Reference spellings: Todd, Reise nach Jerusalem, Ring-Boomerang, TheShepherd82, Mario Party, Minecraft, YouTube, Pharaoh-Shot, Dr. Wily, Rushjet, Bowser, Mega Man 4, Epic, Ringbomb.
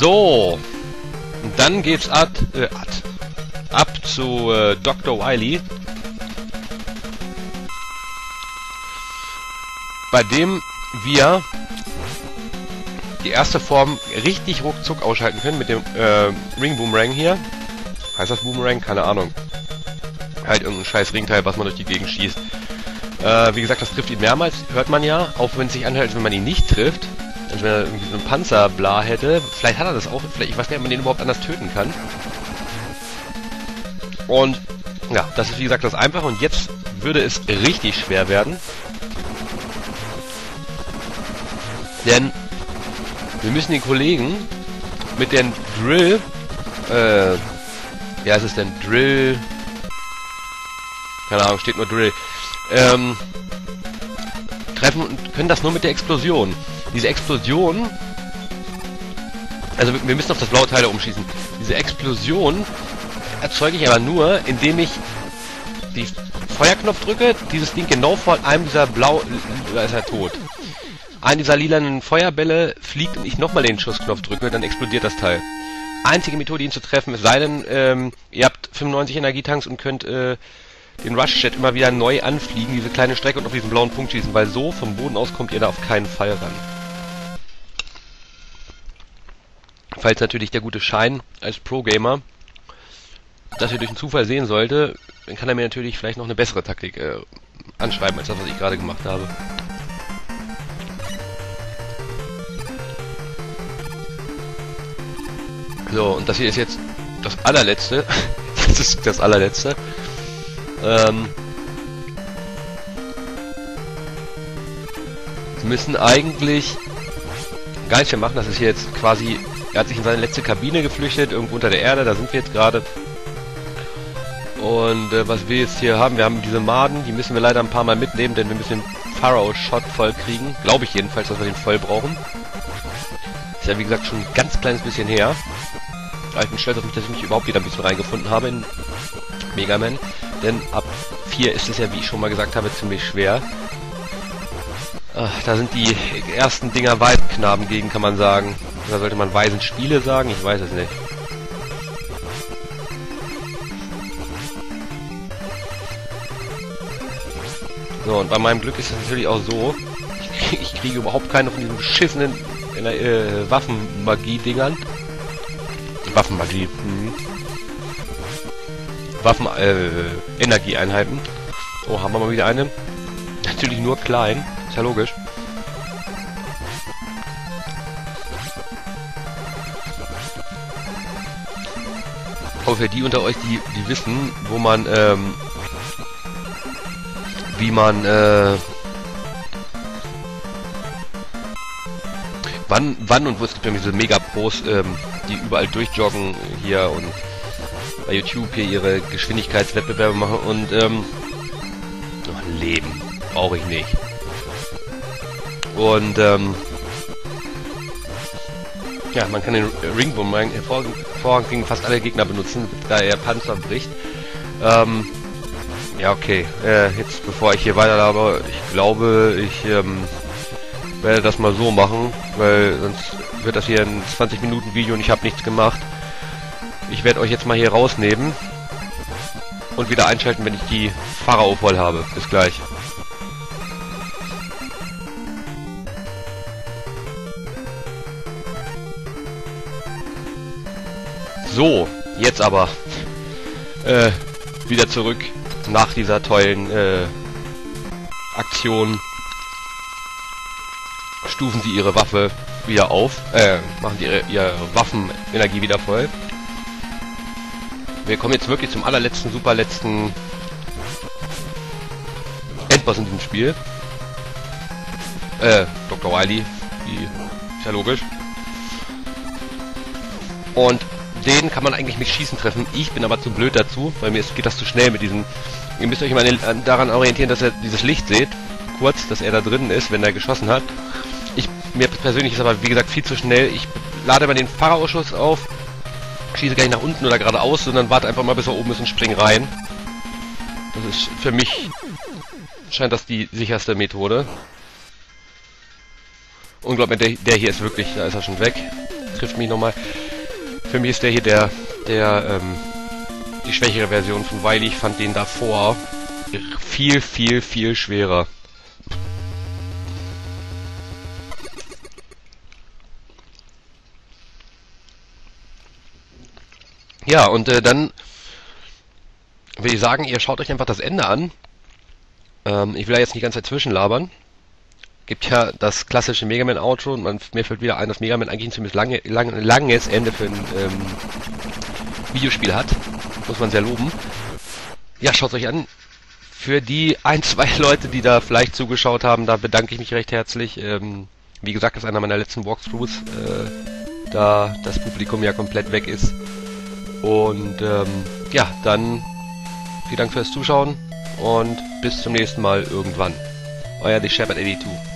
So. Und dann geht's ab zu Dr. Wily. Bei dem wir die erste Form richtig ruckzuck ausschalten können mit dem Ring-Boomerang hier. Heißt das Boomerang? Keine Ahnung. Halt irgendein scheiß Ringteil, was man durch die Gegend schießt. Wie gesagt, das trifft ihn mehrmals, hört man ja. Auch wenn es sich anhört, als wenn man ihn nicht trifft. Als wenn er irgendwie so einen Panzerbla hätte. Vielleicht hat er das auch. Vielleicht, ich weiß gar nicht, ob man den überhaupt anders töten kann. Und ja, das ist wie gesagt das Einfache. Und jetzt würde es richtig schwer werden. Denn wir müssen den Kollegen mit den Drill... wie heißt es denn? Drill... Keine Ahnung, steht nur Drill. Treffen und können das nur mit der Explosion. Diese Explosion... Also wir müssen auf das blaue Teil umschießen. Diese Explosion erzeuge ich aber nur, indem ich die Feuerknopf drücke, dieses Ding genau vor einem dieser blau... Da ist er tot. Ein dieser lilanen Feuerbälle fliegt und ich nochmal den Schussknopf drücke, dann explodiert das Teil. Einzige Methode, ihn zu treffen, es sei denn, ihr habt 95 Energietanks und könnt den Rushjet immer wieder neu anfliegen, diese kleine Strecke und auf diesen blauen Punkt schießen, weil so vom Boden aus kommt ihr da auf keinen Fall ran. Falls natürlich der gute Schein als Pro-Gamer, dass ihr durch einen Zufall sehen sollte, dann kann er mir natürlich vielleicht noch eine bessere Taktik anschreiben, als das, was ich gerade gemacht habe. So, und das hier ist jetzt das allerletzte. Das ist das allerletzte. Wir müssen eigentlich gar nichts mehr machen. Das ist hier jetzt quasi... Er hat sich in seine letzte Kabine geflüchtet, irgendwo unter der Erde. Da sind wir jetzt gerade. Und was wir jetzt hier haben, wir haben diese Maden. Die müssen wir leider ein paar Mal mitnehmen, denn wir müssen den Pharaoh-Shot voll kriegen. Glaube ich jedenfalls, dass wir den voll brauchen. Ist ja wie gesagt schon ein ganz kleines bisschen her. Ich bin stolz auf mich, dass ich mich überhaupt wieder ein bisschen reingefunden habe in Mega Man. Denn ab 4 ist es ja, wie ich schon mal gesagt habe, ziemlich schwer. Ach, da sind die ersten Dinger Waisenknaben gegen, kann man sagen. Oder sollte man Waisenspiele sagen? Ich weiß es nicht. So, und bei meinem Glück ist es natürlich auch so, ich kriege überhaupt keine von diesen beschissenen Waffenmagie-Dingern. Waffenmagie. Waffen-Energieeinheiten. Oh, haben wir mal wieder eine. Natürlich nur klein. Ist ja logisch. Aber für die unter euch, die wissen, wo man, wie man, wann und wo, es gibt ja diese Mega-Pros, die überall durchjoggen hier und bei YouTube hier ihre Geschwindigkeitswettbewerbe machen und oh, Leben brauche ich nicht. Und ja, man kann den Ringbomb hervorragend gegen fast alle Gegner benutzen, da er Panzer bricht. Ja, okay. Jetzt, bevor ich hier weiterlabe, ich glaube, ich werde das mal so machen, weil sonst wird das hier ein 20-Minuten-Video und ich habe nichts gemacht. Ich werde euch jetzt mal hier rausnehmen und wieder einschalten, wenn ich die Pharao voll habe. Bis gleich. So, jetzt aber wieder zurück nach dieser tollen Aktion. Stufen sie ihre Waffe wieder auf, machen sie ihre Waffenenergie wieder voll. Wir kommen jetzt wirklich zum allerletzten, superletzten Endboss in diesem Spiel. Dr. Wily, ist ja logisch. Und den kann man eigentlich mit Schießen treffen. Ich bin aber zu blöd dazu, weil mir geht das zu schnell mit diesem... Ihr müsst euch mal daran orientieren, dass ihr dieses Licht seht. Kurz, dass er da drin ist, wenn er geschossen hat. Mir persönlich ist aber, wie gesagt, viel zu schnell. Ich lade mal den Pharaoschuss auf, schieße gar nicht nach unten oder geradeaus, sondern warte einfach mal, bis er oben ist und spring rein. Das ist für mich, scheint das die sicherste Methode. Und glaub mir, der hier ist wirklich, da ist er schon weg. trifft mich nochmal. Für mich ist der hier die schwächere Version von Wily. Ich fand den davor viel, viel, viel schwerer. Ja, und dann würde ich sagen, ihr schaut euch einfach das Ende an. Ich will ja jetzt nicht die ganze Zeit zwischenlabern. Gibt ja das klassische Mega Man Outro und mir fällt wieder ein, dass Mega Man eigentlich ein ziemlich langes Ende für ein Videospiel hat. Muss man sehr loben. Ja, schaut euch an. Für die ein, zwei Leute, die da vielleicht zugeschaut haben, da bedanke ich mich recht herzlich. Wie gesagt, das ist einer meiner letzten Walkthroughs, da das Publikum ja komplett weg ist. Und ja, dann vielen Dank fürs Zuschauen und bis zum nächsten Mal irgendwann. Euer TheShepherd82.